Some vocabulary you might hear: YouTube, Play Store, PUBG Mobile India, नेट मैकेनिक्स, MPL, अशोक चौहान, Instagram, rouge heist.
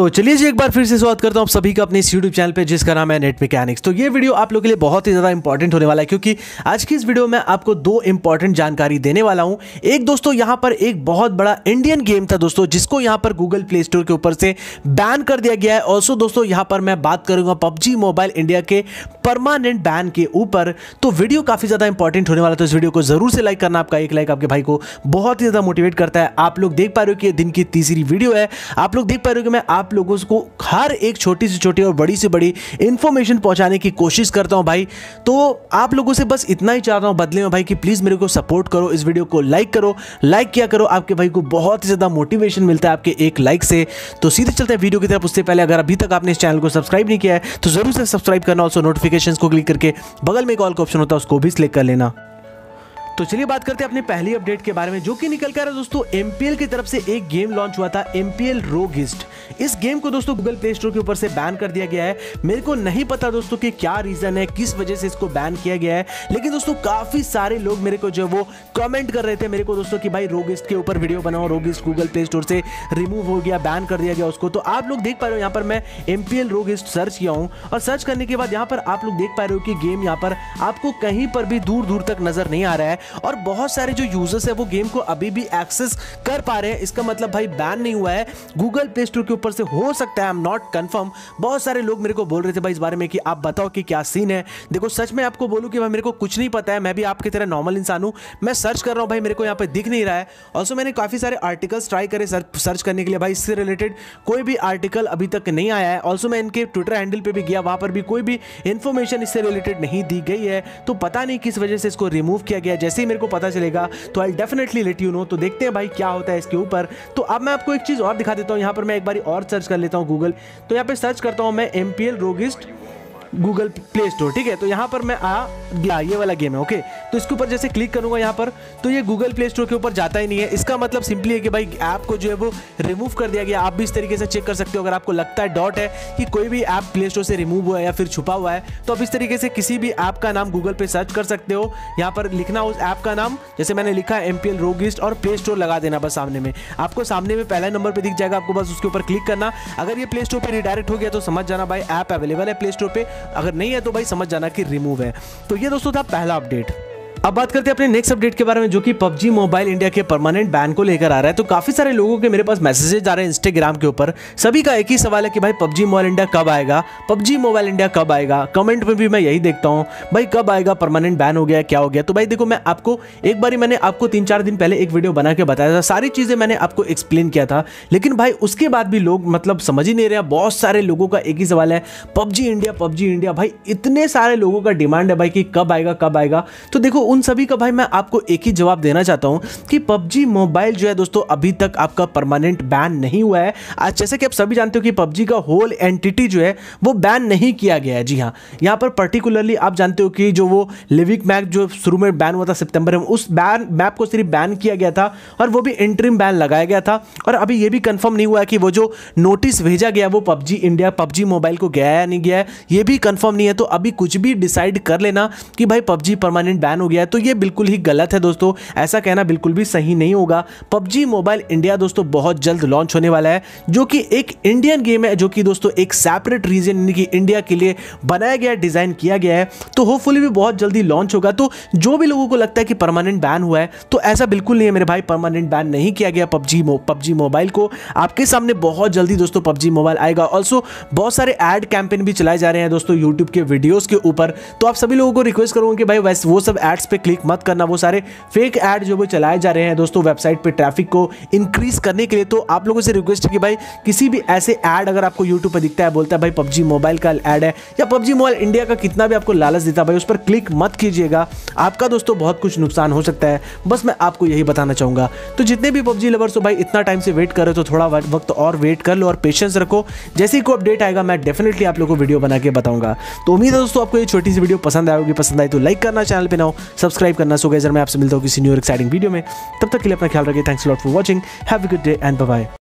तो चलिए जी एक बार फिर से स्वागत करता हूँ आप सभी का अपने इस YouTube चैनल पे जिसका नाम है नेट मैकेनिक्स। तो ये वीडियो आप लोगों के लिए बहुत ही ज़्यादा इंपॉर्टेंट होने वाला है क्योंकि आज की इस वीडियो में आपको दो इंपॉर्टेंट जानकारी देने वाला हूँ। एक दोस्तों यहाँ पर एक बहुत बड़ा इंडियन गेम था दोस्तों जिसको यहाँ पर गूगल प्ले स्टोर के ऊपर से बैन कर दिया गया है। ऑल्सो दोस्तों यहाँ पर मैं बात करूँगा PUBG मोबाइल इंडिया के परमानेंट बैन के ऊपर। तो वीडियो काफ़ी ज़्यादा इंपॉर्टेंट होने वाला है, तो इस वीडियो को ज़रूर से लाइक करना। आपका एक लाइक आपके भाई को बहुत ही ज़्यादा मोटिवेट करता है। आप लोग देख पा रहे हो कि ये दिन की तीसरी वीडियो है। आप लोग देख पा रहे हो कि मैं आप लोगों को हर एक छोटी से छोटी और बड़ी से बड़ी इंफॉर्मेशन पहुंचाने की कोशिश करता हूं भाई। तो आप लोगों से बस इतना ही चाहता हूं बदले में भाई कि प्लीज़ मेरे को सपोर्ट करो, इस वीडियो को लाइक करो। लाइक किया करो, आपके भाई को बहुत ही ज़्यादा मोटिवेशन मिलता है आपके एक लाइक से। तो सीधे चलते हैं वीडियो की तरफ। उससे पहले अगर अभी तक आपने इस चैनल को सब्सक्राइब नहीं किया है तो ज़रूर से सब्सक्राइब करना। ऑल्सो नोटिफिकेशन को क्लिक करके बगल में एक ऑल का ऑप्शन होता है उसको भी सिलेक्ट कर लेना। तो चलिए बात करते हैं अपने पहली अपडेट के बारे में जो कि निकल कर है दोस्तों MPL की तरफ से एक गेम लॉन्च हुआ था MPL रोगिस्ट। इस गेम को दोस्तों गूगल प्ले स्टोर के ऊपर से बैन कर दिया गया है। मेरे को नहीं पता दोस्तों कि क्या रीज़न है, किस वजह से इसको बैन किया गया है। लेकिन दोस्तों काफ़ी सारे लोग मेरे को जो वो कमेंट कर रहे थे मेरे को दोस्तों कि भाई रोगिस्ट के ऊपर वीडियो बनाओ, रोगिस्ट गूगल प्ले स्टोर से रिमूव हो गया, बैन कर दिया गया उसको। तो आप लोग देख पा रहे हो यहाँ पर मैं MPL रोगिस्ट सर्च किया हूँ और सर्च करने के बाद यहाँ पर आप लोग देख पा रहे हो कि गेम यहाँ पर आपको कहीं पर भी दूर दूर तक नज़र नहीं आ रहा है और बहुत सारे जो यूजर्स है वो गेम को अभी भी एक्सेस कर पा रहे हैं। इसका मतलब भाई बैन नहीं हुआ है गूगल प्ले स्टोर के ऊपर से, हो सकता है, आई एम नॉट कंफर्म। बहुत सारे लोग मेरे को बोल रहे थे भाई इस बारे में कि आप बताओ कि क्या सीन है। देखो सच में आपको बोलूं कि भाई मेरे को कुछ नहीं पता है, मैं भी आपकी तरह नॉर्मल इंसान हूँ। मैं सर्च कर रहा हूँ भाई, मेरे को यहाँ पर दिख नहीं रहा है। ऑल्सो मैंने काफ़ी सारे आर्टिकल्स ट्राई करे सर्च करने के लिए भाई, इससे रिलेटेड कोई भी आर्टिकल अभी तक नहीं आया है। ऑल्सो मैं इनके ट्विटर हैंडल पर भी गया, वहाँ पर भी कोई भी इन्फॉर्मेशन इससे रिलेटेड नहीं दी गई है। तो पता नहीं किस वजह से इसको रिमूव किया गया। जैसे ही मेरे को पता चलेगा तो I definitely let you know. तो देखते हैं भाई क्या होता है इसके ऊपर। तो अब मैं आपको एक चीज़ और दिखा देता हूँ। यहाँ पर मैं एक बार और सर्च कर लेता हूँ गूगल। तो यहाँ पे सर्च करता हूँ मैं MPL रोगिस्ट गूगल प्ले स्टोर, ठीक है। तो यहाँ पर मैं आ गया, ये वाला गेम है, ओके। तो इसके ऊपर जैसे क्लिक करूँगा यहाँ पर तो ये गूगल प्ले स्टोर के ऊपर जाता ही नहीं है। इसका मतलब सिंपली है कि भाई ऐप को जो है वो रिमूव कर दिया गया। आप भी इस तरीके से चेक कर सकते हो, अगर आपको लगता है डॉट है कि कोई भी ऐप प्ले स्टोर से रिमूव हुआ है या फिर छुपा हुआ है तो आप इस तरीके से किसी भी ऐप का नाम गूगल पे सर्च कर सकते हो। यहाँ पर लिखना उस ऐप का नाम, जैसे मैंने लिखा MPL रोगिस्ट, और प्ले स्टोर लगा देना बस सामने में। आपको सामने में पहला नंबर पर दिख जाएगा, आपको बस उसके ऊपर क्लिक करना। अगर ये प्ले स्टोर पर रिडायरेक्ट हो गया तो समझ जाना भाई ऐप अवेलेबल है प्ले स्टोर पर, अगर नहीं है तो भाई समझ जाना कि रिमूव है। तो ये दोस्तों था पहला अपडेट। अब बात करते हैं अपने नेक्स्ट अपडेट के बारे में जो कि PUBG मोबाइल इंडिया के परमानेंट बैन को लेकर आ रहा है। तो काफ़ी सारे लोगों के मेरे पास मैसेजेज आ रहे हैं इंस्टाग्राम के ऊपर। सभी का एक ही सवाल है कि भाई PUBG मोबाइल इंडिया कब आएगा, PUBG मोबाइल इंडिया कब आएगा। कमेंट में भी मैं यही देखता हूँ भाई कब आएगा, परमानेंट बैन हो गया, क्या हो गया। तो भाई देखो मैं आपको एक बार मैंने आपको 3-4 दिन पहले एक वीडियो बना के बताया था, सारी चीज़ें मैंने आपको एक्सप्लेन किया था। लेकिन भाई उसके बाद भी लोग मतलब समझ ही नहीं रहे। बहुत सारे लोगों का एक ही सवाल है PUBG इंडिया। भाई इतने सारे लोगों का डिमांड है भाई कि कब आएगा। तो देखो उन सभी का भाई मैं आपको एक ही जवाब देना चाहता हूं कि PUBG मोबाइल जो है दोस्तों अभी तक आपका परमानेंट बैन नहीं हुआ है। आज जैसे कि आप सभी जानते हो कि PUBG का होल एंटिटी जो है वो बैन नहीं किया गया है। जी हाँ, यहाँ पर पर्टिकुलरली आप जानते हो कि जो वो लिविक मैप जो शुरू में बैन हुआ था सितंबर में, उस बैन मैप को सिर्फ बैन किया गया था और वो भी इंटरिम बैन लगाया गया था। और अभी ये भी कन्फर्म नहीं हुआ कि वो जो नोटिस भेजा गया वो PUBG मोबाइल को गया या नहीं गया है, ये भी कन्फर्म नहीं है। तो अभी कुछ भी डिसाइड कर लेना कि भाई PUBG परमानेंट बैन हो गया है तो ये बिल्कुल ही गलत है दोस्तों। ऐसा कहना बिल्कुल भी सही नहीं होगा। PUBG मोबाइल इंडिया दोस्तों बहुत जल्द लॉन्च होने वाला है, जो कि एक इंडियन गेम है, जो कि दोस्तों एक सेपरेट रीजन यानी कि इंडिया के लिए बनाया गया, डिजाइन किया गया है। तो होपफुली भी बहुत जल्दी लॉन्च होगा। तो जो भी लोगों को लगता है कि परमानेंट बैन हुआ है तो ऐसा बिल्कुल नहीं है मेरे भाई। परमानेंट बैन नहीं किया गया PUBG मोबाइल को। आपके सामने बहुत जल्दी दोस्तों PUBG मोबाइल आएगा। ऑल्सो बहुत सारे एड कैंपेन भी चलाए जा रहे हैं दोस्तों यूट्यूब के वीडियोज के ऊपर। तो आप सभी लोगों को रिक्वेस्ट करूंगा कि भाई वैसे वो सब एड्स पे क्लिक मत करना। वो सारे फेक ऐड जो वो चलाए जा रहे हैं दोस्तों वेबसाइट पे ट्रैफिक को इंक्रीज करने के लिए। तो आप लोगों से रिक्वेस्ट है कि भाई किसी भी ऐसे ऐड अगर आपको यूट्यूब पे दिखता है, बोलता है भाई PUBG मोबाइल का ऐड है या PUBG मोबाइल इंडिया का कितना भी आपको लालच देता है भाई, उस पर क्लिक मत कीजिएगा। आपका दोस्तों बहुत कुछ नुकसान हो सकता है, बस मैं आपको यही बताना चाहूँगा। तो जितने भी PUBG लवर्स हो भाई, इतना टाइम से वेट कर रहे हो तो थोड़ा वक्त और वेट कर लो और पेशेंस रखो। जैसे ही कोई अपडेट आएगा मैं डेफिनेटली आप लोगों को वीडियो बना के बताऊँगा। तो उम्मीद है दोस्तों आपको ये छोटी सी वीडियो पसंद आएगी। पसंद आई तो लाइक करना, चैनल पे सब्सक्राइब करना। सो गाइस मैं आपसे मिलता हूं किसी न्यू और एक्साइटिंग वीडियो में। तब तक के लिए अपना ख्याल रखिए। Thanks a lot for watching. Have a good day and bye bye.